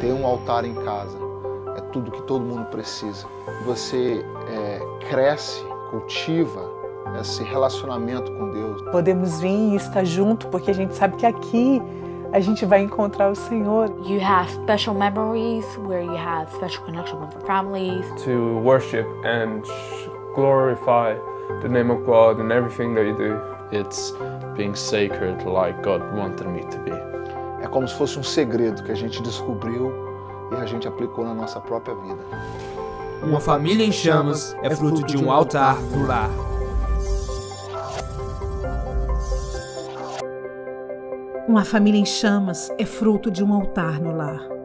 ter um altar em casa é tudo que todo mundo precisa. Você cresce, cultiva esse relacionamento com Deus. Podemos vir e estar junto porque a gente sabe que aqui a gente vai encontrar o Senhor. You have special memories where you have special connection with your families. To worship and glorify the name of God in everything that you do. It's being sacred like God wanted me to be. É como se fosse um segredo que a gente descobriu e a gente aplicou na nossa própria vida. Uma família em chamas é fruto de um altar no lar. Uma família em chamas é fruto de um altar no lar.